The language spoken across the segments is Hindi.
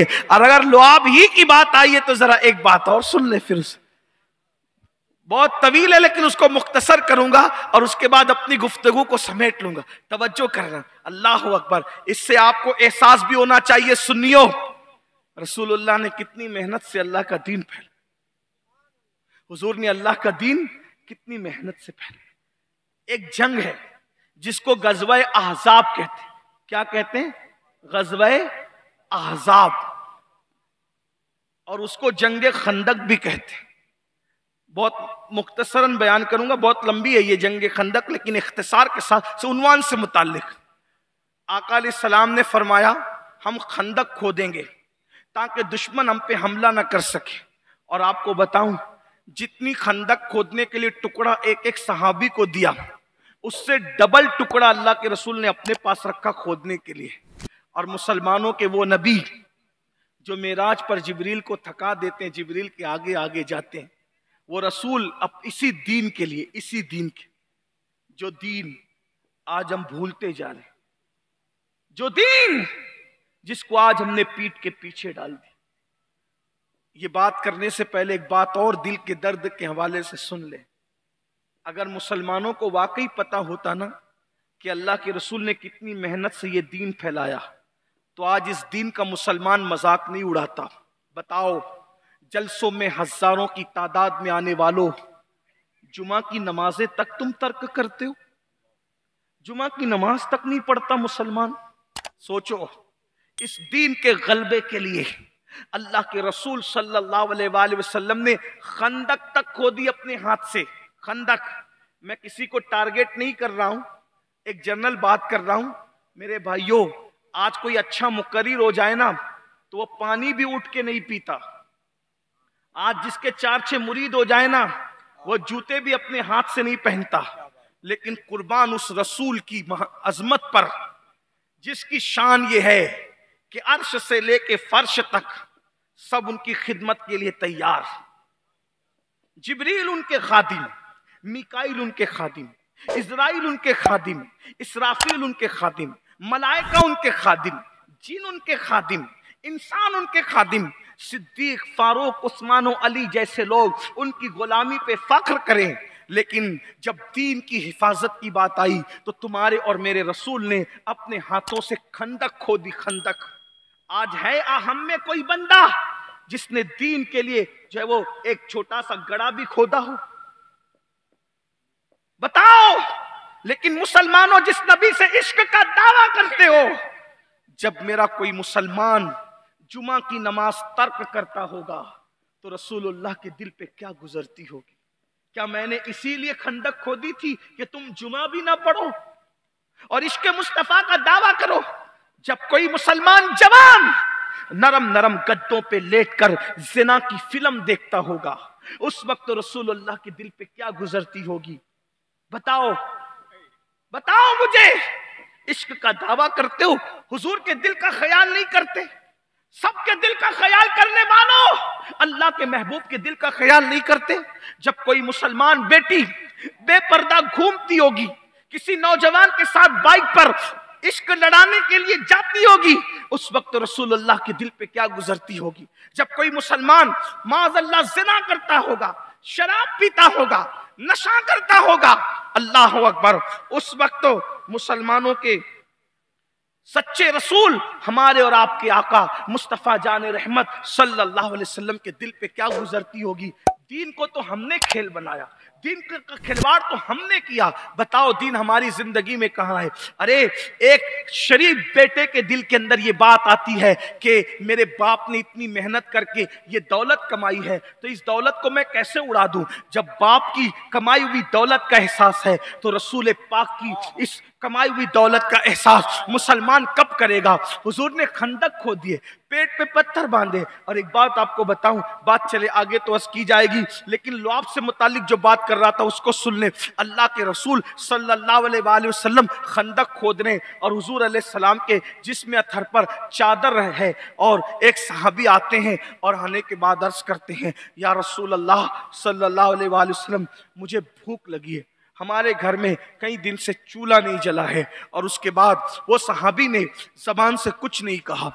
है। और अगर लोआब ही की बात आई है तो जरा एक बात और सुन ले, फिर बहुत तवील है लेकिन उसको मुख्तसर करूंगा और उसके बाद अपनी गुफ्तगू को समेट लूंगा। तवज्जो करना, अल्लाह अकबर। इससे आपको एहसास भी होना चाहिए सुन्नियों, रसूलुल्लाह ने कितनी मेहनत से अल्लाह का दीन फैलाया, हुजूर ने अल्लाह का दीन कितनी मेहनत से फैलाया। एक जंग है जिसको गज़वाए अहज़ाब कहते हैं। क्या कहते हैं? गज़वाए अहज़ाब। और उसको जंग खंदक भी कहते हैं। बहुत मुख्तसरन बयान करूंगा, बहुत लंबी है ये जंग खंदक, लेकिन इख्तिसार के साथ। उन्वान से मुतालिक आका अलैहिस्सलाम ने फरमाया हम खंदक खोदेंगे ताकि दुश्मन हम पे हमला ना कर सके। और आपको बताऊं, जितनी खंदक खोदने के लिए टुकड़ा एक एक सहाबी को दिया, उससे डबल टुकड़ा अल्लाह के रसूल ने अपने पास रखा खोदने के लिए। और मुसलमानों के वो नबी जो मेराज पर जिब्रील को थका देते हैं, जिब्रील के आगे आगे जाते हैं, वो रसूल अब इसी दीन के लिए, इसी दीन के, जो दीन आज हम भूलते जा रहे, जो दीन जिसको आज हमने पीठ के पीछे डाल दी। ये बात करने से पहले एक बात और दिल के दर्द के हवाले से सुन ले। अगर मुसलमानों को वाकई पता होता ना कि अल्लाह के रसूल ने कितनी मेहनत से ये दीन फैलाया, तो आज इस दीन का मुसलमान मजाक नहीं उड़ाता। बताओ, जलसों में हजारों की तादाद में आने वालों, जुमा की नमाजें तक तुम तर्क करते हो, जुमा की नमाज तक नहीं पढ़ता मुसलमान। सोचो, इस दीन के गलबे के लिए अल्लाह के रसूल सल्लल्लाहु अलैहि वसल्लम ने खंदक तक खोदी अपने हाथ से। खंदक, मैं किसी को टारगेट नहीं कर रहा हूं, एक जनरल बात कर रहा हूं। मेरे भाइयों, आज कोई अच्छा मुकर्रिर हो जाए ना तो वो पानी भी उठ के नहीं पीता। आज जिसके चार छह मुरीद हो जाए ना वो जूते भी अपने हाथ से नहीं पहनता। लेकिन कुर्बान उस रसूल की अजमत पर जिसकी शान ये है कि अर्श से लेके फर्श तक सब उनकी खिदमत के लिए तैयार। जिब्रील उनके खादिम, मीकाईल उनके खादिम, इजराइल उनके खादिम, इसराफील उनके खादिम, मलाइका उनके खादिम, जिन उनके खादिम, इंसान उनके खादिम। सिद्दीक, फारूक, उस्मान और अली जैसे लोग उनकी गुलामी पे फख्र करें, लेकिन जब दीन की हिफाजत की बात आई तो तुम्हारे और मेरे रसूल ने अपने हाथों से खंदक खोदी। खंदक आज है हम में कोई बंदा जिसने दीन के लिए जो है वो एक छोटा सा गड़ा भी खोदा हो? बताओ। लेकिन मुसलमानों, जिस नबी से इश्क का दावा करते हो, जब मेरा कोई मुसलमान जुमा की नमाज तर्क करता होगा तो रसूलुल्लाह के दिल पे क्या गुजरती होगी? क्या मैंने इसीलिए खंदक खोदी थी कि तुम जुमा भी ना पढ़ो और इश्क मुस्तफा का दावा करो? जब कोई मुसलमान जवान नरम नरम गद्दों पे लेटकर जिना की फिल्म देखता होगा, उस वक्त तो रसूलुल्लाह के दिल पे क्या गुजरती होगी? बताओ, बताओ मुझे। इश्क का दावा करते हो, हुजूर के दिल का ख्याल नहीं करते। सबके दिल का ख्याल करने वालों, अल्लाह के महबूब के दिल का ख्याल नहीं करते। जब कोई मुसलमान बेटी बेपर्दा घूमती होगी, किसी नौजवान के साथ बाइक पर इश्क लड़ाने के लिए जाती होगी, उस वक्त रसूलुल्लाह के दिल पे क्या गुजरती होगी? जब कोई मुसलमान माज़अल्लाह ज़िना करता होगा, शराब पीता होगा, नशा करता होगा, अल्लाह अकबर, उस वक्त तो मुसलमानों के सच्चे रसूल हमारे और आपके आका मुस्तफ़ा जाने रहमत सल्लल्लाहु अलैहि वसल्लम के दिल पे क्या गुजरती होगी? दीन को तो हमने खेल बनाया, दीन का खिलवाड़ तो हमने किया। बताओ, दीन हमारी जिंदगी में कहाँ है? अरे, एक शरीफ बेटे के दिल के अंदर ये बात आती है कि मेरे बाप ने इतनी मेहनत करके ये दौलत कमाई है, तो इस दौलत को मैं कैसे उड़ा दूं? जब बाप की कमाई हुई दौलत का एहसास है तो रसूल पाक की इस कमाई हुई दौलत का एहसास मुसलमान कब करेगा? हुजूर ने खंदक खो दिए, पेट पे पत्थर बांधे। और एक बात आपको बताऊं, बात चले आगे तो अर्ज की जाएगी, लेकिन लोआब से मुतालिक जो बात कर रहा था उसको सुन ले। अल्लाह के रसूल सल्लल्लाहु अलैहि वसल्लम खंदक खोदने और हुजूर अलैहिस्सलाम के जिस्म अथर पर चादर है, और एक सहाबी आते हैं और आने के बाद अर्ज करते हैं, या रसूल अल्लाह सल्लल्लाहु अलैहि वसल्लम, मुझे भूख लगी है, हमारे घर में कई दिन से चूल्हा नहीं जला है। और उसके बाद वो सहाबी ने जबान से कुछ नहीं कहा,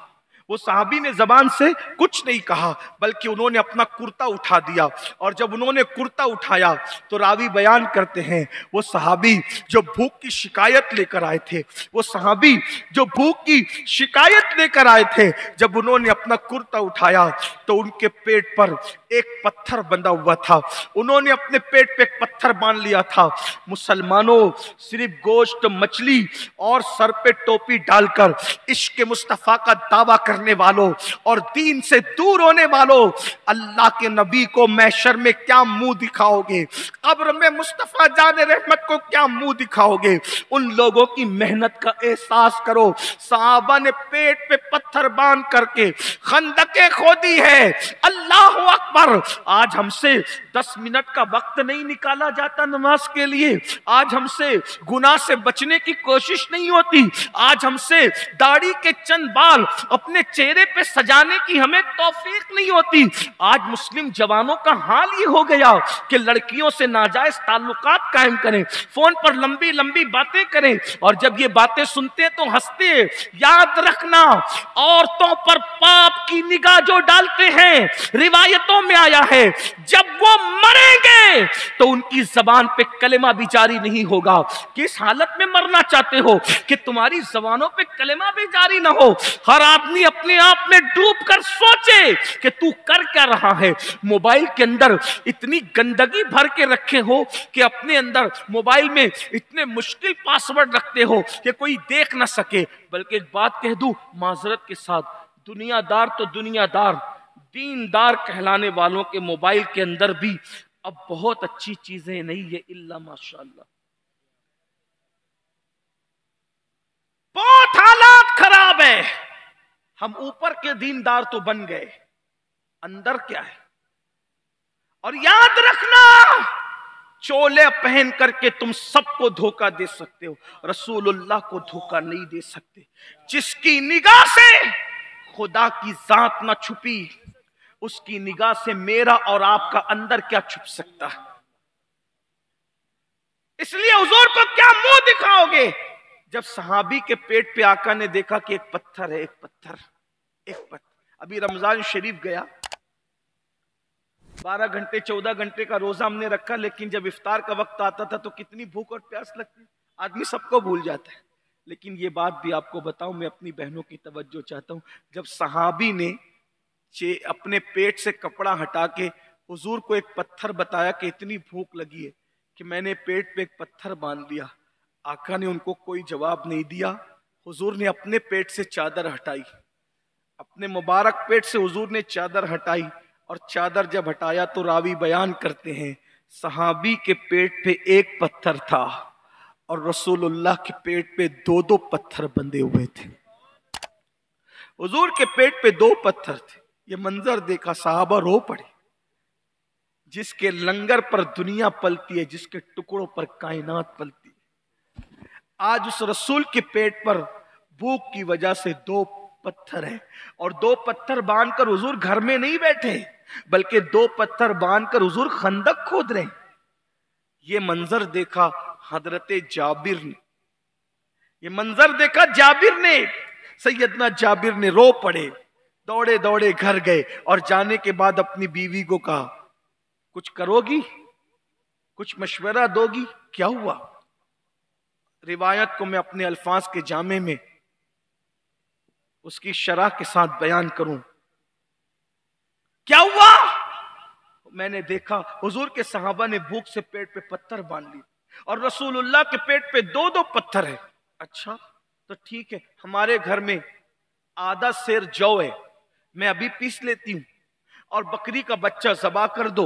वो सहाबी ने जबान से कुछ नहीं कहा, बल्कि उन्होंने अपना कुर्ता उठा दिया। और जब उन्होंने कुर्ता उठाया तो रावी बयान करते हैं, वो सहाबी जो भूख की शिकायत लेकर आए थे, वो सहाबी जो भूख की शिकायत लेकर आए थे, जब उन्होंने अपना कुर्ता उठाया तो उनके पेट पर एक पत्थर बंधा हुआ था, उन्होंने अपने पेट पे एक पत्थर बांध लिया था। मुसलमानों, सिर्फ गोश्त, मछली और सर पे टोपी डालकर इश्क मुस्तफा का दावा करने वालों और दीन से दूर होने वालों, अल्लाह के नबी को महशर में क्या मुंह दिखाओगे, कब्र में मुस्तफा जाने रहमत को क्या मुंह दिखाओगे। उन लोगों की मेहनत का एहसास करो। सहाबा ने पेट पे पत्थर बांध करके खंदकें खोदी है। अल्लाह अकबर। आज हमसे 10 मिनट का वक्त नहीं निकाला जाता नमाज के लिए, आज हमसे गुनाह से बचने की कोशिश नहीं होती, आज हमसे दाढ़ी के चंद बाल अपने चेहरे पे सजाने की हमें तौफीक नहीं होती। आज मुस्लिम जवानों का हाल ये हो गया कि लड़कियों से नाजायज ताल्लुकात कायम करें, फोन पर लंबी लंबी बातें करें, और जब ये बातें सुनते हैं तो हंसते हैं। याद रखना, औरतों पर पाप की निगाह जो डालते हैं, रिवायतों में आया है, जब वो मरेंगे तो उनकी जबान पे कलेमा भी जारी नहीं होगा। किस हालत में मरना चाहते हो कि तुम्हारी जबानों पे कलेमा भी जारी ना हो। हर आदमी अपने आप में डूब कर सोचे कि तू कर क्या रहा है। मोबाइल के अंदर इतनी गंदगी भर के रखे हो कि अपने अंदर मोबाइल में इतने मुश्किल पासवर्ड रखते हो कि कोई देख ना सके। बल्कि एक बात कह दूं माजरत के साथ, दुनियादार तो दुनियादार, दीनदार कहलाने वालों के मोबाइल के अंदर भी अब बहुत अच्छी चीजें नहीं है, इल्ला माशाल्लाह। बहुत हालात खराब है। हम ऊपर के दीनदार तो बन गए, अंदर क्या है। और याद रखना, चोले पहन करके तुम सबको धोखा दे सकते हो, रसूलुल्लाह को धोखा नहीं दे सकते। जिसकी निगाह से खुदा की जात ना छुपी, उसकी निगाह से मेरा और आपका अंदर क्या छुप सकता है। इसलिए हुजूर को क्या मुंह दिखाओगे। जब सहाबी के पेट पे आका ने देखा कि एक पत्थर है, एक पत्थर, एक पत्थर। अभी रमजान शरीफ गया, 12 घंटे 14 घंटे का रोजा हमने रखा, लेकिन जब इफ्तार का वक्त आता था तो कितनी भूख और प्यास लगती, आदमी सबको भूल जाता है। लेकिन ये बात भी आपको बताऊं, मैं अपनी बहनों की तवज्जो चाहता हूं, जब सहाबी ने अपने पेट से कपड़ा हटा के हुजूर को एक पत्थर बताया कि इतनी भूख लगी है कि मैंने पेट पे एक पत्थर बांध लिया, आका ने उनको कोई जवाब नहीं दिया। हुजूर ने अपने पेट से चादर हटाई, अपने मुबारक पेट से हुजूर ने चादर हटाई, और चादर जब हटाया तो रावी बयान करते हैं सहाबी के पेट पे एक पत्थर था और रसूलुल्लाह के पेट पे 2-2 पत्थर बंधे हुए थे। हुजूर के पेट पे 2 पत्थर थे। ये मंजर देखा सहाबा रो पड़े। जिसके लंगर पर दुनिया पलती है, जिसके टुकड़ों पर कायनात पलती है, आज उस रसूल के पेट पर भूख की वजह से 2 पत्थर है। और 2 पत्थर बांधकर हुजूर घर में नहीं बैठे, बल्कि 2 पत्थर बांधकर हुजूर खंदक खोद रहे। ये मंजर देखा हजरते जाबिर ने, ये मंजर देखा जाबिर ने, सैयदना जाबिर ने रो पड़े, दौड़े दौड़े घर गए और जाने के बाद अपनी बीवी को कहा कुछ करोगी, कुछ मशवरा दोगी, क्या हुआ। रिवायत को मैं अपने अल्फाज के जामे में उसकी शरह के साथ बयान करूं। क्या हुआ, मैंने देखा हुजूर के सहाबा ने भूख से पेट पे पत्थर बांध लिए और रसूलुल्लाह के पेट पे 2-2 पत्थर है। अच्छा तो ठीक है, हमारे घर में आधा सेर जौ है, मैं अभी पीस लेती हूँ और बकरी का बच्चा ज़बा कर दो,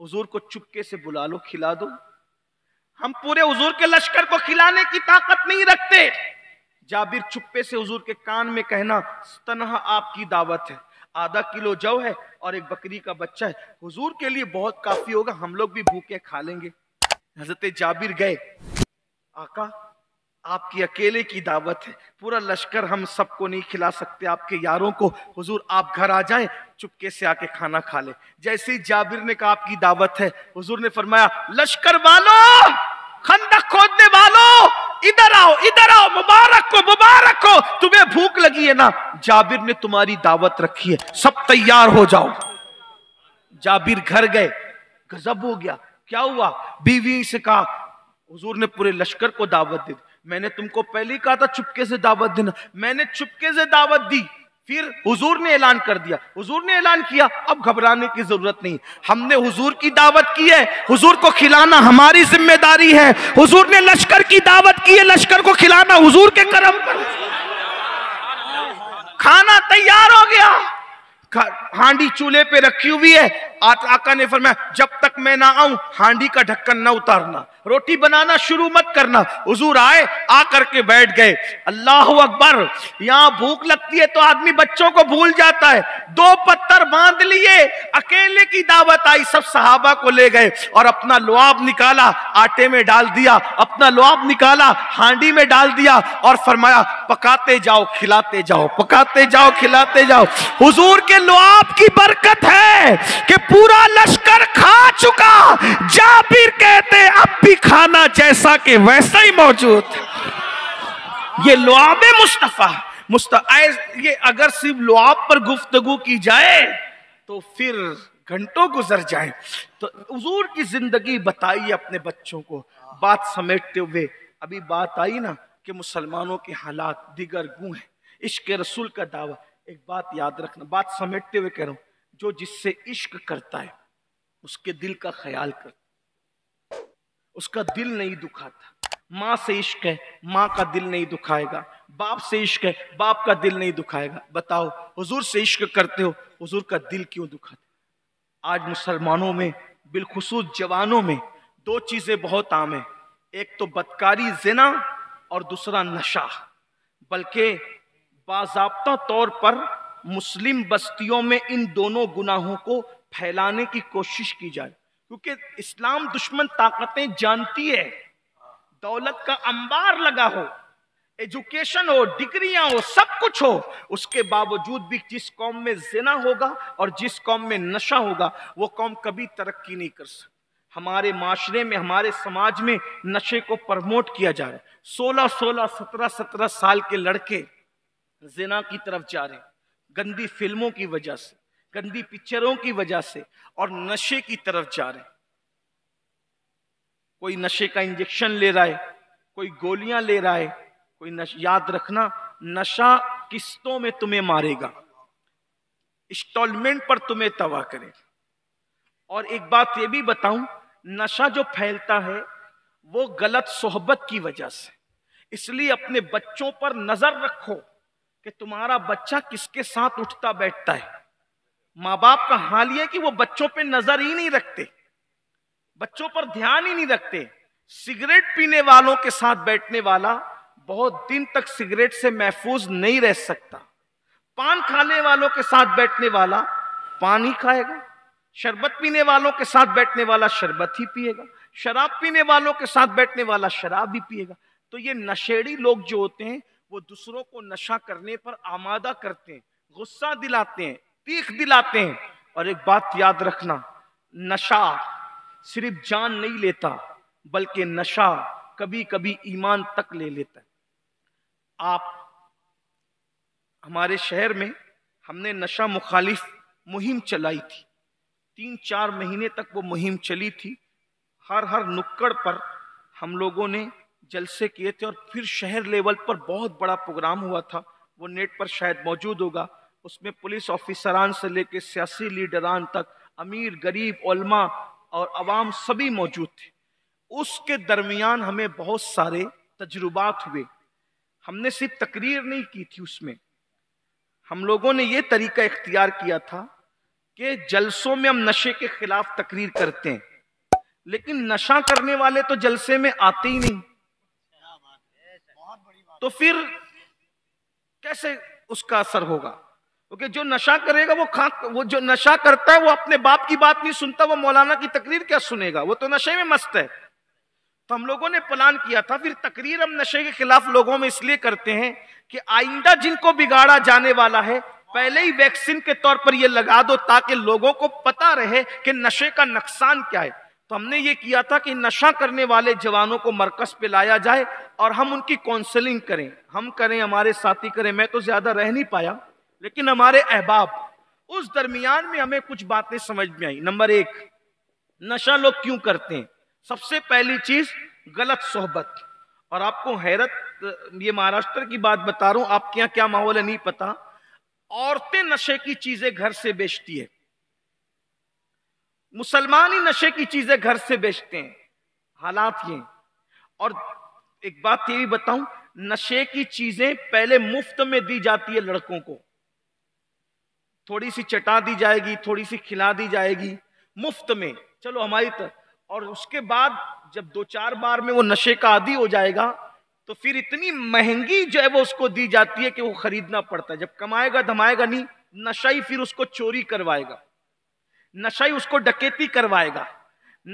हुजूर को चुपके से बुला लो, खिला दो। हम पूरे हुजूर के लश्कर को खिलाने की ताकत नहीं रखते। जाबिर चुपके से हुजूर के कान में कहना तनहा आपकी दावत है, आधा किलो जौ है और एक बकरी का बच्चा है, हुजूर के लिए बहुत काफी होगा, हम लोग भी भूखे खा लेंगे। हजरते जाबिर गए, आका आपकी अकेले की दावत है, पूरा लश्कर हम सबको नहीं खिला सकते, आपके यारों को, हुजूर आप घर आ जाएं, चुपके से आके खाना खा ले। जैसे ही जाबिर ने कहा आपकी दावत है, हुजूर ने फरमाया लश्कर वालों, खंदक खोदने वालों, इधर आओ मुबारक हो तुम्हें भूख लगी है ना, जाबिर ने तुम्हारी दावत रखी है, सब तैयार हो जाओ। जाबिर घर गए, गजब हो गया, क्या हुआ? बीवी से कहा हुजूर ने पूरे लश्कर को दावत दी, मैंने तुमको पहले ही कहा था चुपके से दावत देना, मैंने चुपके से दावत दी, फिर हुजूर ने ऐलान कर दिया, हुजूर ने ऐलान किया, अब घबराने की जरूरत नहीं, हमने हुजूर की दावत की है, हुजूर को खिलाना हमारी जिम्मेदारी है, हुजूर ने लश्कर की दावत की है, लश्कर को खिलाना हुजूर के करम पर। खाना तैयार हो गया, हांडी चूल्हे पे रखी हुई है, आका ने फरमाया जब तक मैं ना आऊं हांडी का ढक्कन ना उतारना, रोटी बनाना शुरू मत करना। हुजूर आए, आ करके बैठ गए। अल्लाहू अकबर, यहाँ भूख लगती है तो आदमी बच्चों को भूल जाता है। दो पत्थर बांध लिए, अकेले की दावत आई, सब सहाबा को ले गए और अपना लोआब निकाला, आटे में डाल दिया, अपना लोआब निकाला, हांडी में डाल दिया और फरमाया पकाते जाओ खिलाते जाओ, पकाते जाओ खिलाते जाओ। हुजूर के लोआब की बरकत है कि पूरा लश्कर खा चुका, जाबिर कहते अब भी खाना जैसा के वैसा ही मौजूद। ये लोआबे मुस्तफा ये अगर सिर्फ लोआब पर गुफ्तगू की जाए तो फिर घंटों गुजर जाए। तो हुजूर की जिंदगी बताइए अपने बच्चों को। बात समेटते हुए अभी बात आई ना कि मुसलमानों के हालात दिगर गूं है, इश्क रसूल का दावा। एक बात याद रखना, बात समेटते हुए कह रहा हूं, जो जिससे इश्क करता है उसके दिल का ख्याल करता, उसका दिल नहीं दुखाता। माँ से इश्क है, माँ का दिल नहीं दुखाएगा, बाप से इश्क है, बाप का दिल नहीं दुखाएगा। बताओ हुजूर से इश्क करते हो, हुजूर का दिल क्यों दुखाते? आज मुसलमानों में बिलखुसूस जवानों में दो चीजें बहुत आम है, एक तो बदकारी ज़िना और दूसरा नशा। बल्कि बाज़ाब्ता तौर पर मुस्लिम बस्तियों में इन दोनों गुनाहों को फैलाने की कोशिश की जाए, क्योंकि इस्लाम दुश्मन ताकतें जानती है। दौलत का अंबार लगा हो, एजुकेशन हो, डिग्रियां हो, सब कुछ हो, उसके बावजूद भी जिस कौम में ज़िना होगा और जिस कौम में नशा होगा वो कौम कभी तरक्की नहीं कर सकती। हमारे माशरे में, हमारे समाज में नशे को प्रमोट किया जा रहा है। 16, 17 साल के लड़के ज़िना की तरफ जा रहे हैं, गंदी फिल्मों की वजह से, गंदी पिक्चरों की वजह से, और नशे की तरफ जा रहे हैं। कोई नशे का इंजेक्शन ले रहा है, कोई गोलियां ले रहा है, कोई याद रखना, नशा किस्तों में तुम्हें मारेगा, इंस्टॉलमेंट पर तुम्हें तबाह करेगा। और एक बात ये भी बताऊं, नशा जो फैलता है वो गलत सोहबत की वजह से। इसलिए अपने बच्चों पर नजर रखो कि तुम्हारा बच्चा किसके साथ उठता बैठता है। माँ बाप का हाल यह कि वो बच्चों पे नजर ही नहीं रखते, बच्चों पर ध्यान ही नहीं रखते। सिगरेट पीने वालों के साथ बैठने वाला बहुत दिन तक सिगरेट से महफूज नहीं रह सकता। पान खाने वालों के साथ बैठने वाला पान ही खाएगा, शरबत पीने वालों के साथ बैठने वाला शरबत ही पिएगा, शराब पीने वालों के साथ बैठने वाला शराब ही पिएगा। तो ये नशेड़ी लोग जो होते हैं वो दूसरों को नशा करने पर आमादा करते हैं, गुस्सा दिलाते हैं, पीख दिलाते हैं। और एक बात याद रखना, नशा सिर्फ जान नहीं लेता, बल्कि नशा कभी कभी ईमान तक ले लेता है। आप हमारे शहर में हमने नशा मुखालिफ मुहिम चलाई थी, 3-4 महीने तक वो मुहिम चली थी। हर नुक्कड़ पर हम लोगों ने जलसे किए थे और फिर शहर लेवल पर बहुत बड़ा प्रोग्राम हुआ था, वो नेट पर शायद मौजूद होगा। उसमें पुलिस ऑफिसरान से लेकर सियासी लीडरान तक, अमीर गरीब उलमा और आवाम सभी मौजूद थे। उसके दरमियान हमें बहुत सारे तजुर्बात हुए। हमने सिर्फ तकरीर नहीं की थी, उसमें हम लोगों ने ये तरीका इख्तियार किया था कि जलसों में हम नशे के खिलाफ तकरीर करते हैं, लेकिन नशा करने वाले तो जलसे में आते ही नहीं, तो फिर कैसे उसका असर होगा? क्योंकि जो नशा करेगा वो जो नशा करता है वो अपने बाप की बात नहीं सुनता, वो मौलाना की तकरीर क्या सुनेगा, वो तो नशे में मस्त है। तो हम लोगों ने प्लान किया था, फिर तकरीर हम नशे के खिलाफ लोगों में इसलिए करते हैं कि आइंदा जिनको बिगाड़ा जाने वाला है पहले ही वैक्सीन के तौर पर ये लगा दो, ताकि लोगों को पता रहे कि नशे का नुकसान क्या है। तो हमने ये किया था कि नशा करने वाले जवानों को मरकज पे लाया जाए और हम उनकी काउंसलिंग करें, हम करें, हमारे साथी करें। मैं तो ज़्यादा रह नहीं पाया लेकिन हमारे अहबाब, उस दरमियान में हमें कुछ बातें समझ में आई। नंबर एक, नशा लोग क्यों करते हैं? सबसे पहली चीज़ गलत सोहबत। और आपको हैरत, ये महाराष्ट्र की बात बता रहा हूँ, आपके यहाँ क्या माहौल है नहीं पता। औरतें नशे की चीज़ें घर से बेचती है, मुसलमान ही नशे की चीज़ें घर से बेचते हैं। हालात ये। और एक बात ये भी बताऊं, नशे की चीज़ें पहले मुफ्त में दी जाती है लड़कों को, थोड़ी सी चटा दी जाएगी, थोड़ी सी खिला दी जाएगी मुफ्त में, चलो हमारी तरफ। और उसके बाद जब दो चार बार में वो नशे का आदी हो जाएगा तो फिर इतनी महंगी जो है वो उसको दी जाती है कि वो खरीदना पड़ता है। जब कमाएगा धमाएगा नहीं, नशा ही फिर उसको चोरी करवाएगा, नशा ही उसको डकैती करवाएगा,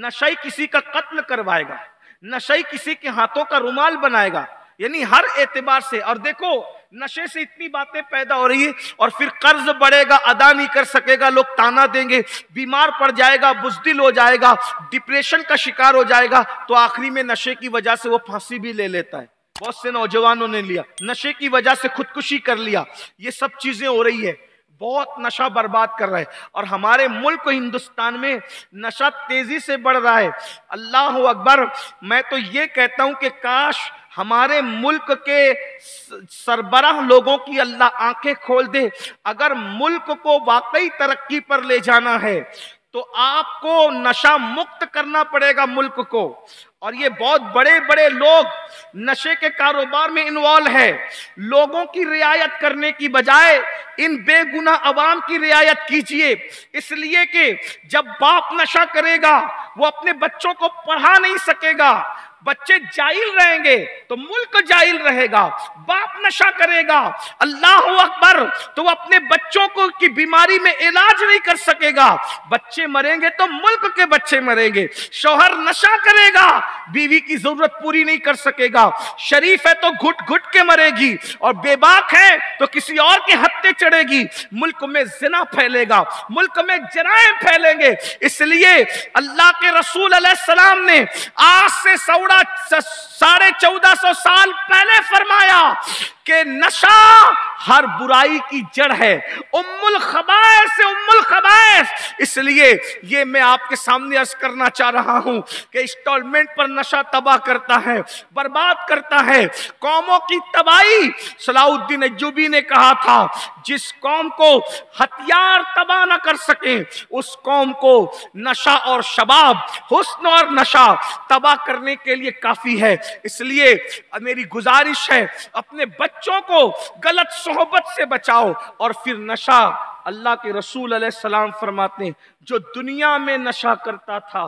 नशा ही किसी का कत्ल करवाएगा, नशा ही किसी के हाथों का रुमाल बनाएगा, यानी हर एतबार से। और देखो नशे से इतनी बातें पैदा हो रही है, और फिर कर्ज बढ़ेगा, अदा नहीं कर सकेगा, लोग ताना देंगे, बीमार पड़ जाएगा, बुजदिल हो जाएगा, डिप्रेशन का शिकार हो जाएगा, तो आखिरी में नशे की वजह से वो फांसी भी ले लेता है। बहुत से नौजवानों ने लिया, नशे की वजह से खुदकुशी कर लिया। ये सब चीजें हो रही है, बहुत नशा बर्बाद कर रहा है। और हमारे मुल्क हिंदुस्तान में नशा तेजी से बढ़ रहा है। अल्लाह अकबर। मैं तो ये कहता हूं कि काश हमारे मुल्क के सरबराह लोगों की अल्लाह आंखें खोल दे। अगर मुल्क को वाकई तरक्की पर ले जाना है तो आपको नशा मुक्त करना पड़ेगा मुल्क को। और ये बहुत बड़े बड़े लोग नशे के कारोबार में इन्वॉल्व है। लोगों की रियायत करने की बजाय इन बेगुनाह आवाम की रियायत कीजिए, इसलिए कि जब बाप नशा करेगा वो अपने बच्चों को पढ़ा नहीं सकेगा, बच्चे जाहिल रहेंगे तो मुल्क जाहिल रहेगा। बाप नशा करेगा, अल्लाह अकबर, तो अपने बच्चों को की बीमारी में इलाज नहीं कर सकेगा, बच्चे मरेंगे तो मुल्क के बच्चे मरेंगे। शौहर नशा करेगा, बीवी की जरूरत पूरी नहीं कर सकेगा, शरीफ है तो घुट घुट के मरेगी और बेबाक है तो किसी और के हत्थे चढ़ेगी। मुल्क में जिना फैलेगा, मुल्क में जराइम फैलेंगे। इसलिए अल्लाह के रसूल अलैहिस्सलाम ने आज से 1450 साल पहले फरमाया कि नशा हर बुराई की जड़ है, उम्मुल खबाइस है, उम्मुल खबाइस। इसलिए ये मैं आपके सामने अर्ज करना चाह रहा हूं कि इंस्टॉलमेंट पर नशा तबाह करता है, बर्बाद करता है, कौमों की तबाही। सलाहुद्दीन अय्यूबी ने कहा था, जिस कौम को हथियार तबाह ना कर सके उस कौम को नशा और शबाब, हुस्न और नशा तबाह करने के लिए काफी है। इसलिए मेरी गुजारिश है, अपने बच्चों को गलत सोहबत से बचाओ। और फिर नशा, अल्लाह के रसूल अलैहिस्सलाम फरमाते हैं, जो दुनिया में नशा करता था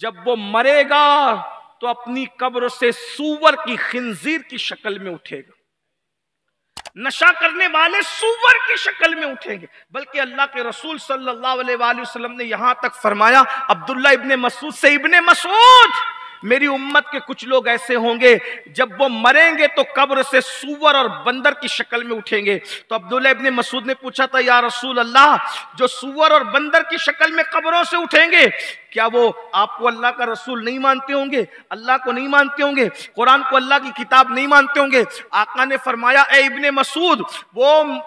जब वो मरेगा तो अपनी कब्र से सूअर की, खिंजीर की शक्ल में उठेगा। नशा करने वाले सूअर की शक्ल में उठेंगे। बल्कि अल्लाह के रसूल सल्लल्लाहु अलैहि वसल्लम ने यहां तक फरमाया, अब्दुल्लाह इब्ने मसूद से, इब्ने मसूद, मेरी उम्मत के कुछ लोग ऐसे होंगे जब वो मरेंगे तो कब्र से सूअर और बंदर की शक्ल में उठेंगे। तो अब्दुल्लाह इब्ने मसूद ने पूछा था, या रसूल अल्लाह, जो सूअर और बंदर की शक्ल में कब्रों से उठेंगे, क्या वो आपको अल्लाह का रसूल नहीं मानते होंगे, अल्लाह को नहीं मानते होंगे, कुरान को अल्लाह की किताब नहीं मानते होंगे? आका ने फरमाया, ए इब्ने मसूद, वो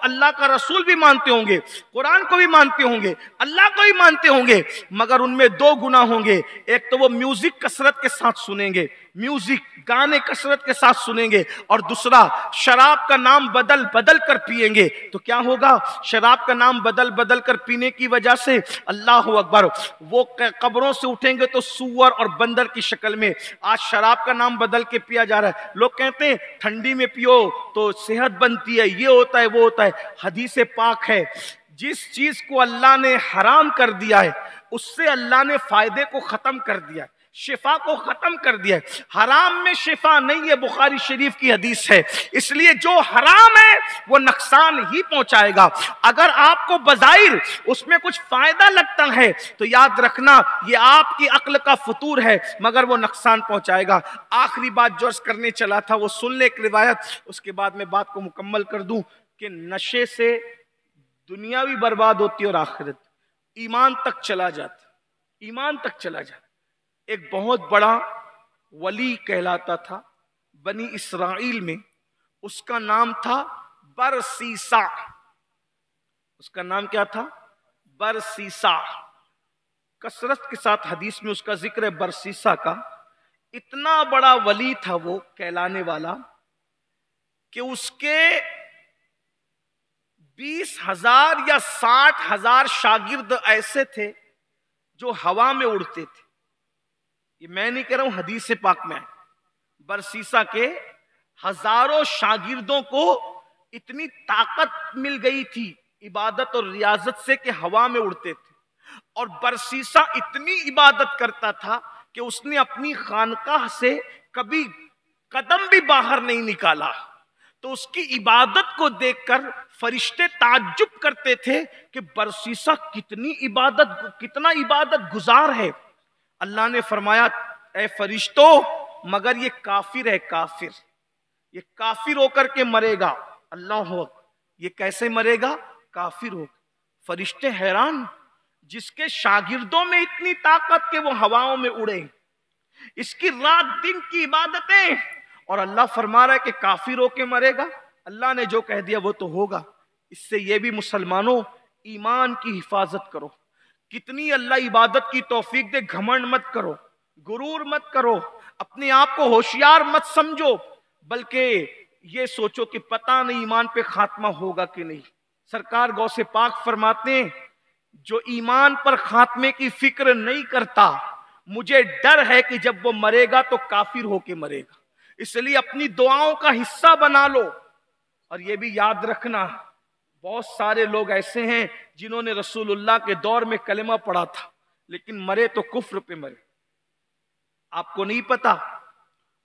अल्लाह का रसूल भी मानते होंगे, कुरान को भी मानते होंगे, अल्लाह को भी मानते होंगे, मगर उनमें दो गुना होंगे। एक तो वो म्यूजिक कसरत के साथ सुनेंगे, म्यूजिक गाने कसरत के साथ सुनेंगे, और दूसरा शराब का नाम बदल बदल कर पिएंगे। तो क्या होगा? शराब का नाम बदल बदल कर पीने की वजह से, अल्लाह अकबर, वो कब्रों से उठेंगे तो सूअर और बंदर की शक्ल में। आज शराब का नाम बदल के पिया जा रहा है। लोग कहते हैं ठंडी में पियो तो सेहत बनती है, ये होता है, वो होता है। हदीस पाक है, जिस चीज को अल्लाह ने हराम कर दिया है उससे अल्लाह ने फायदे को खत्म कर दिया है, शिफा को खत्म कर दिया है। हराम में शिफा नहीं है, बुखारी शरीफ की हदीस है। इसलिए जो हराम है वो नुकसान ही पहुंचाएगा। अगर आपको बज़ाहिर उसमें कुछ फायदा लगता है तो याद रखना ये आपकी अक्ल का फतूर है, मगर वो नुकसान पहुंचाएगा। आखिरी बात जो अर्ज करने चला था वो सुन ले, एक रिवायत, उसके बाद मैं बात को मुकम्मल कर दूं कि नशे से दुनिया भी बर्बाद होती है और आखिरत, ईमान तक चला जाता, ईमान तक चला जाता। एक बहुत बड़ा वली कहलाता था बनी इसराइल में, उसका नाम था बरसीसा। उसका नाम क्या था? बरसीसा। कसरत के साथ हदीस में उसका जिक्र है बरसीसा का। इतना बड़ा वली था वो कहलाने वाला कि उसके 20,000 या 60,000 शागिर्द ऐसे थे जो हवा में उड़ते थे। ये मैं नहीं कह रहा हूं, हदीस पाक में बरसीसा के हजारों शागिर्दों को इतनी ताकत मिल गई थी इबादत और रियाजत से कि हवा में उड़ते थे। और बरसीसा इतनी इबादत करता था कि उसने अपनी खानकाह से कभी कदम भी बाहर नहीं निकाला। तो उसकी इबादत को देखकर फरिश्ते ताज्जुब करते थे कि बरसीसा कितना इबादत गुजार है। अल्लाह ने फरमाया, ए फरिश्तों, मगर ये काफिर है, काफिर, ये काफिर होकर के मरेगा। अल्लाह, ये कैसे मरेगा? काफिर हो। फरिश्ते हैरान, जिसके शागिर्दों में इतनी ताकत के वो हवाओं में उड़े, इसकी रात दिन की इबादतें, और अल्लाह फरमा रहा है कि काफिर होके मरेगा। अल्लाह ने जो कह दिया वो तो होगा। इससे ये भी मुसलमानों, ईमान की हिफाजत करो। कितनी अल्लाह इबादत की तौफीक दे, घमंड मत करो, गुरूर मत करो, अपने आप को होशियार मत समझो, बल्कि ये सोचो कि पता नहीं ईमान पे खात्मा होगा कि नहीं। सरकार गौसे पाक फरमाते हैं, जो ईमान पर खात्मे की फिक्र नहीं करता, मुझे डर है कि जब वो मरेगा तो काफिर होके मरेगा। इसलिए अपनी दुआओं का हिस्सा बना लो। और ये भी याद रखना, बहुत सारे लोग ऐसे हैं जिन्होंने रसूलुल्लाह के दौर में कलमा पढ़ा था, लेकिन मरे तो कुफ्र पे मरे। आपको नहीं पता,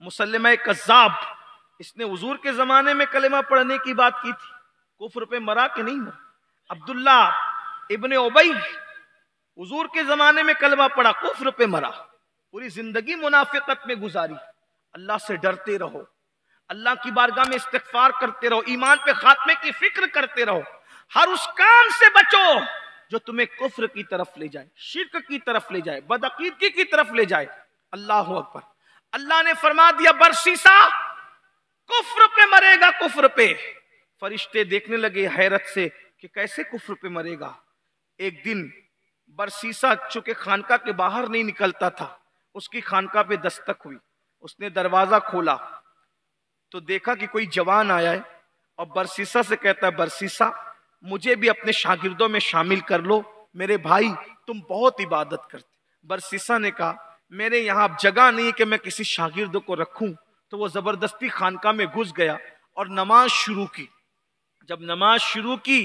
मुसल्लमा कज़्ज़ाब, इसने हुजूर के जमाने में कलमा पढ़ने की बात की थी, कुफ्र पे मरा कि नहीं मरा। अब्दुल्ला इब्ने उबई, हुजूर के जमाने में कलमा पड़ा, कुफ्र पे मरा, पूरी जिंदगी मुनाफिकत में गुजारी। अल्लाह से डरते रहो, अल्लाह की बारगाह में इस्तिगफार करते रहो, ईमान पे खात्मे की फिक्र करते रहो। हर उस काम से बचो जो तुम्हें कुफ्र की तरफ ले जाए, शिर्क की तरफ ले जाए, बदअकीदगी की तरफ ले जाए। अल्लाह अकबर। अल्लाह ने फरमा दिया बरसीसा कुफ्र पे मरेगा, कुफ्र पे। फरिश्ते देखने लगे हैरत से कि कैसे कुफ्र पे मरेगा। एक दिन बरसीसा चूंकि खानका के बाहर नहीं निकलता था, उसकी खानका पे दस्तक हुई। उसने दरवाज़ा खोला तो देखा कि कोई जवान आया है और बरसीसा से कहता है, बरसीसा मुझे भी अपने शागिर्दों में शामिल कर लो, मेरे भाई तुम बहुत इबादत करते। बरसीसा ने कहा, मेरे यहाँ अब जगह नहीं कि मैं किसी शागिर्द को रखूँ। तो वो ज़बरदस्ती खानका में घुस गया और नमाज शुरू की। जब नमाज शुरू की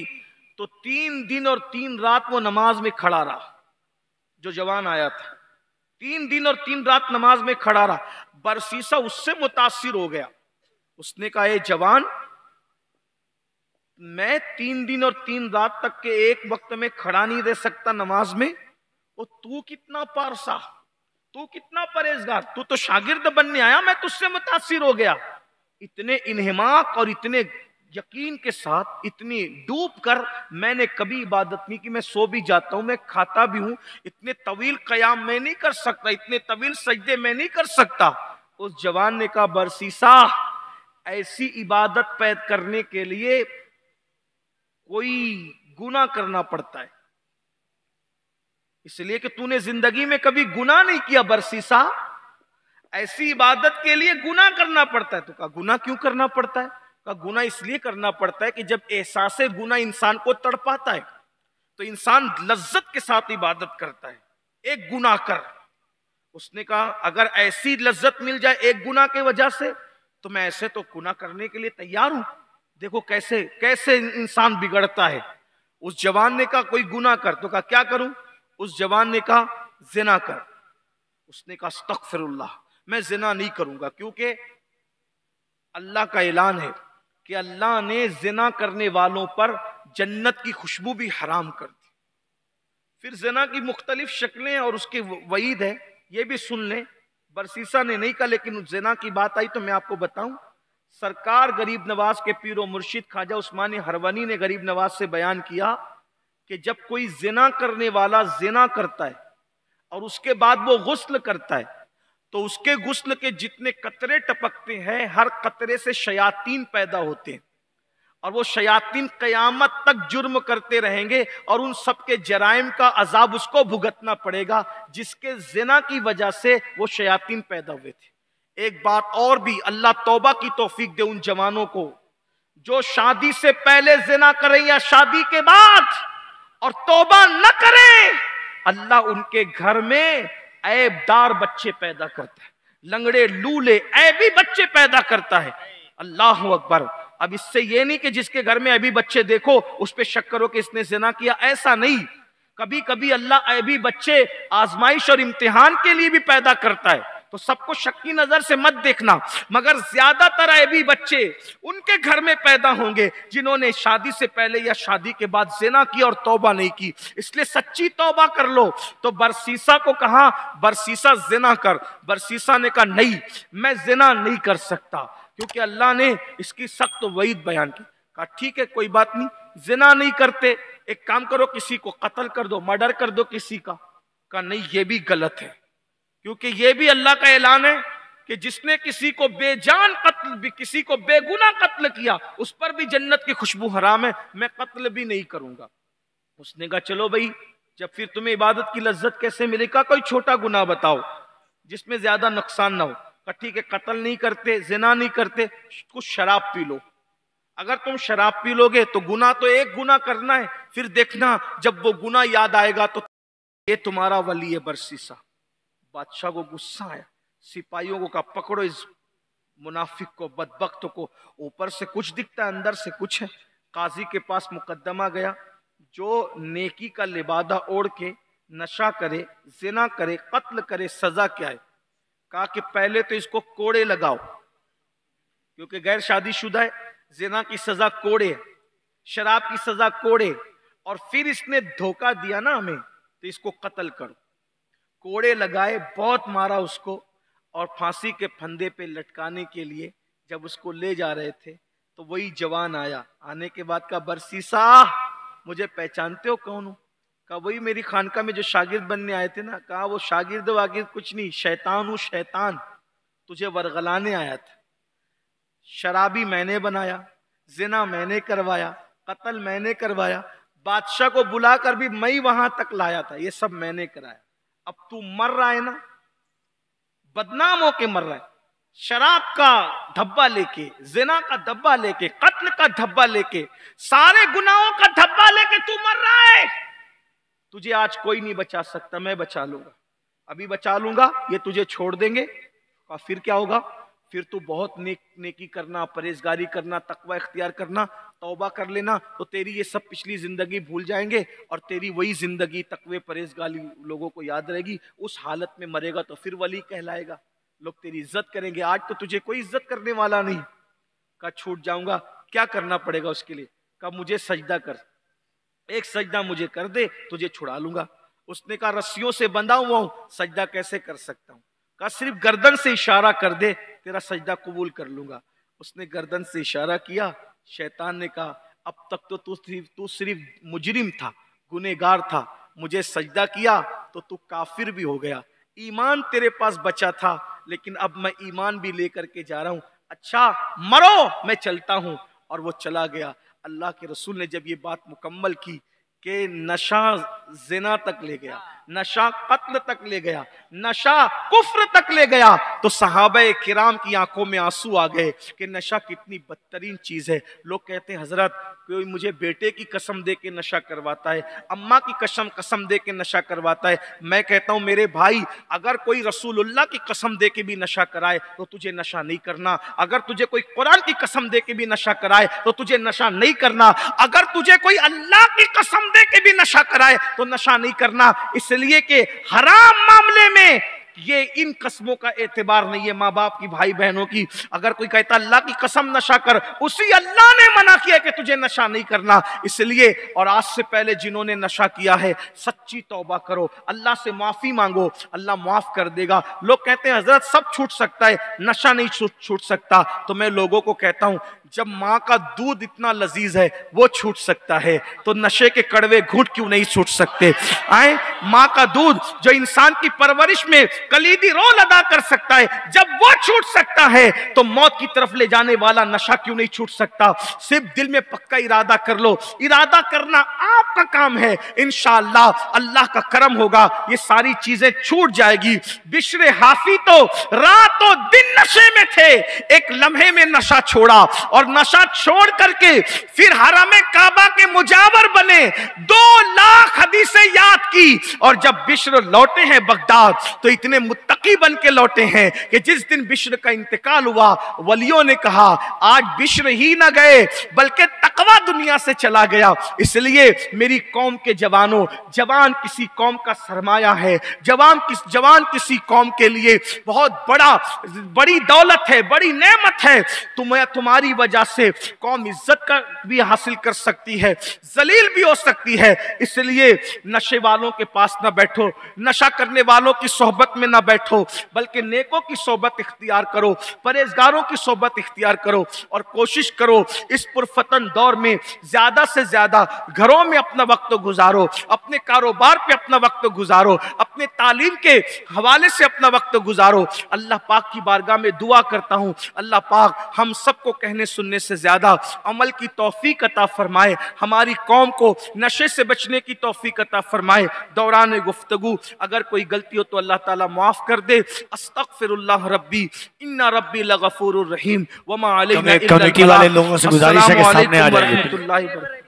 तो 3 दिन और 3 रात वो नमाज में खड़ा रहा। जो जवान आया था 3 दिन और 3 रात नमाज में खड़ा रहा। बरसीसा उससे मुतासिर हो गया। उसने कहा, ये जवान, मैं 3 दिन और 3 रात तक के एक वक्त में खड़ा नहीं रह सकता नमाज में, और तू कितना पारसा, तू कितना परहेजगार, तू तो शागिर्द बनने आया, मैं तुझसे मुतासिर हो गया। इतने इन्हिमाक और इतने यकीन के साथ, इतनी डूब कर मैंने कभी इबादत नहीं की। मैं सो भी जाता हूँ, मैं खाता भी हूँ, इतने तवील कयाम मैं नहीं कर सकता, इतने तवील सजदे मैं नहीं कर सकता। उस जवान ने कहा, बरसीसा ऐसी इबादत पैद करने के लिए कोई गुनाह करना पड़ता है, इसलिए कि तूने जिंदगी में कभी गुनाह नहीं किया। बरसीसा ऐसी इबादत के लिए गुनाह करना पड़ता है। तो कहा, गुनाह क्यों करना पड़ता है? का गुना इसलिए करना पड़ता है कि जब एहसास गुना इंसान को तड़पाता है तो इंसान लज्जत के साथ इबादत करता है। एक गुना कर, उसने कहा, अगर ऐसी लज्जत मिल जाए एक गुना के वजह से तो मैं ऐसे तो गुना करने के लिए तैयार हूं। देखो कैसे कैसे इंसान बिगड़ता है। उस जवान ने कहा, कोई गुना कर। तो कहा, क्या करूं? उस जवान ने कहा, जिना कर। उसने कहा, अस्तगफिरुल्लाह, मैं जिना नहीं करूंगा, क्योंकि अल्लाह का ऐलान है कि अल्लाह ने जिना करने वालों पर जन्नत की खुशबू भी हराम कर दी। फिर जिना की मुख्तलिफ शक्लें और उसकी वईद है, ये भी सुन लें। बरसीसा ने नहीं कहा, लेकिन जिना की बात आई तो मैं आपको बताऊं। सरकार गरीब नवाज के पीरो मुर्शिद ख्वाजा उस्मानी हरवनी ने गरीब नवाज से बयान किया कि जब कोई जिना करने वाला जिना करता है और उसके बाद वो गुस्ल करता है तो उसके गुस्ल के जितने कतरे टपकते हैं हर कतरे से शयातीन पैदा होते हैं और वो शयातीन कयामत तक जुर्म करते रहेंगे और उन सबके जराइम का अजाब उसको भुगतना पड़ेगा जिसके जिना की वजह से वो शयातीन पैदा हुए थे। एक बात और भी, अल्लाह तौबा की तौफीक दे उन जवानों को जो शादी से पहले जिना करें या शादी के बाद और तौबा न करें, अल्लाह उनके घर में ऐबदार बच्चे पैदा करता है, लंगड़े लूले ऐबी बच्चे पैदा करता है। अल्लाह अकबर। अब इससे ये नहीं कि जिसके घर में ऐबी बच्चे देखो उस पे शक करो कि इसने ज़िना किया, ऐसा नहीं। कभी कभी अल्लाह ऐबी बच्चे आजमाइश और इम्तिहान के लिए भी पैदा करता है, तो सबको शक की नजर से मत देखना। मगर ज्यादातर ऐबी बच्चे उनके घर में पैदा होंगे जिन्होंने शादी से पहले या शादी के बाद ज़िना किया और तौबा नहीं की। इसलिए सच्ची तौबा कर लो। तो बरसीसा को कहा, बरसीसा ज़िना कर। बरसीसा ने कहा नहीं, मैं ज़िना नहीं कर सकता, क्योंकि अल्लाह ने इसकी सख्त वईद बयान की। कहा ठीक है, कोई बात नहीं, ज़िना नहीं करते, एक काम करो किसी को कत्ल कर दो, मर्डर कर दो किसी का। कहा नहीं, ये भी गलत है, क्योंकि ये भी अल्लाह का ऐलान है कि जिसने किसी को बेजान कत्ल, किसी को बेगुनाह कत्ल किया उस पर भी जन्नत की खुशबू हराम है, मैं कत्ल भी नहीं करूंगा। उसने कहा चलो भाई, जब फिर तुम्हें इबादत की लज्जत कैसे मिलेगा, कोई छोटा गुनाह बताओ जिसमें ज्यादा नुकसान ना हो। कहा ठीक है, कत्ल नहीं करते, जिना नहीं करते, कुछ शराब पी लो। अगर तुम शराब पी लोगे तो गुनाह तो एक गुनाह करना है, फिर देखना जब वो गुनाह याद आएगा तो ये तुम्हारा वली है बरसीसा। बादशाह को गुस्सा आया, सिपाहियों को कहा पकड़ो इस मुनाफिक को, बदबख्त को, ऊपर से कुछ दिखता है अंदर से कुछ है। काजी के पास मुकदमा गया। जो नेकी का लिबादा ओढ़ के नशा करे, जिना करे, कत्ल करे, सजा क्या है? कहा कि पहले तो इसको कोड़े लगाओ, क्योंकि गैर शादीशुदा है, जिना की सजा कोड़े, शराब की सजा कोड़े, और फिर इसने धोखा दिया ना हमें, तो इसको कत्ल करो। कोड़े लगाए, बहुत मारा उसको, और फांसी के फंदे पे लटकाने के लिए जब उसको ले जा रहे थे तो वही जवान आया। आने के बाद का बरसीसा मुझे पहचानते हो, कौन हो? कहा वही मेरी खानका में जो शागिर्द बनने आए थे ना। कहा वो शागिर्द वागिर्द कुछ नहीं, शैतान हूँ शैतान, तुझे वरगलाने आया था। शराबी मैंने बनाया, जिना मैंने करवाया, कत्ल मैंने करवाया, बादशाह को बुला कर भी मैं वहां तक लाया था, ये सब मैंने कराया। अब तू मर रहा है ना, बदनाम होके मर रहा है, शराब का धब्बा लेके, जिना का धब्बा लेके, कत्ल का धब्बा लेके, सारे गुनाहों का धब्बा लेके तू मर रहा है। तुझे आज कोई नहीं बचा सकता, मैं बचा लूंगा, अभी बचा लूंगा, ये तुझे छोड़ देंगे। और फिर क्या होगा? फिर तू बहुत नेकी करना, परहेजगारी करना, तकवा इख्तियार करना, तौबा कर लेना, तो तेरी ये सब पिछली जिंदगी भूल जाएंगे और तेरी वही जिंदगी तकवे परहेजगारी लोगों को याद रहेगी। उस हालत में मरेगा तो फिर वली कहलाएगा, लोग तेरी इज्जत करेंगे, आज तो तुझे कोई इज्जत करने वाला नहीं। का छूट जाऊंगा, क्या करना पड़ेगा उसके लिए? का मुझे सजदा कर, एक सजदा मुझे कर दे, तुझे छुड़ा लूंगा। उसने कहा रस्सियों से बंधा हुआ हूं, सजदा कैसे कर सकता हूँ? का सिर्फ गर्दन से इशारा कर दे, तेरा सजदा कबूल कर लूंगा। उसने गर्दन से इशारा किया। शैतान ने कहा अब तक तो तू सिर्फ मुजरिम था, गुनहगार था, मुझे सजदा किया तो तू काफिर भी हो गया, ईमान तेरे पास बचा था, लेकिन अब मैं ईमान भी लेकर के जा रहा हूँ, अच्छा मरो, मैं चलता हूँ। और वो चला गया। अल्लाह के रसूल ने जब ये बात मुकम्मल की कि नशा जिना तक ले गया, नशा कत्ल तक ले गया, नशा कुफ्र तक ले गया, तो सहाबे किराम की आंखों में आंसू आ गए कि नशा कितनी बदतरीन चीज़ है। लोग कहते हैं हजरत कोई मुझे बेटे की कसम दे के नशा करवाता है, अम्मा की कसम दे के नशा करवाता है। मैं कहता हूँ मेरे भाई, अगर कोई रसूलुल्लाह की कसम दे के भी नशा कराए तो तुझे नशा नहीं करना, अगर तुझे कोई कुरान की कसम दे के भी नशा कराए तो तुझे नशा नहीं करना, अगर तुझे कोई अल्लाह की कसम दे के भी नशा कराए तो नशा नहीं करना। इसलिए कि हराम मामले में ये इन कस्मों का एतबार नहीं है माँ बाप की, भाई बहनों की। अगर कोई कहता अल्लाह की कसम नशा कर, उसी अल्लाह ने मना किया कि तुझे नशा नहीं करना। इसलिए और आज से पहले जिन्होंने नशा किया है सच्ची तौबा करो, अल्लाह से माफ़ी मांगो, अल्लाह माफ़ कर देगा। लोग कहते हैं हजरत सब छूट सकता है, नशा नहीं छूट सकता। तो मैं लोगों को कहता हूँ जब माँ का दूध इतना लजीज है वो छूट सकता है, तो नशे के कड़वे घूंट क्यों नहीं छूट सकते। आए माँ का दूध जो इंसान की परवरिश में कलीदी रोल अदा कर सकता है, जब वो छूट सकता है तो मौत की तरफ ले जाने वाला नशा क्यों नहीं छूट सकता। सिर्फ दिल में पक्का इरादा कर लो, इरादा करना आपका काम है। इंशाअल्लाह अल्लाह का करम होगा, ये सारी चीजें छूट जाएगी। बिश्रे हाफी तो रातों दिन नशे में थे, एक लम्हे में नशा छोड़ा और नशा छोड़ करके फिर हरामे काबा के मुजावर बने, 2 लाख हदीसें याद की। और जब बिश्र लौटे हैं बगदाद तो इतने मुत्तकी बन के लौटे हैं कि जिस दिन बिश्र का इंतकाल हुआ वलियों ने कहा आज बिश्र ही ना गए बल्कि तकवा दुनिया से चला गया। इसलिए मेरी कौम के जवानों, जवान किसी कौम का सरमाया है, जवान किसी कौम के लिए बहुत बड़ी दौलत है, बड़ी नेमत है। तुम्हारी वजह से कौम इज्जत का भी हासिल कर सकती है, जलील भी हो सकती है। इसलिए नशे वालों के पास ना बैठो, नशा करने वालों की सोहबत में ना बैठो, बल्कि नेकों की सोहबत इख्तियार करो, परहेजगारों की सोहबत इख्तियार करो और कोशिश करो इस पुरफतन दौर में ज्यादा से ज्यादा घरों में अपना वक्त गुजारो, अपने कारोबार पे अपना वक्त गुजारो, अपने तालीम के हवाले से अपना वक्त गुजारो। अल्लाह पाक की बारगाह में दुआ करता हूँ अल्लाह पाक हम सबको कहने सुनने से ज्यादा अमल की तौफीक अता फरमाए, हमारी कौम को नशे से बचने की तौफीक अता फरमाए। दौरान गुफ्तगू अगर कोई गलती हो तो अल्लाह ताला माफ कर दे। अस्तगफिरुल्लाह रब्बी इन्ना रब्बी लगफूरुर रहीम। वमा अलैना इल्ला अल-बलाग। अस्सलामु अलैकुम व रहमतुल्लाहि व बरकातुहू।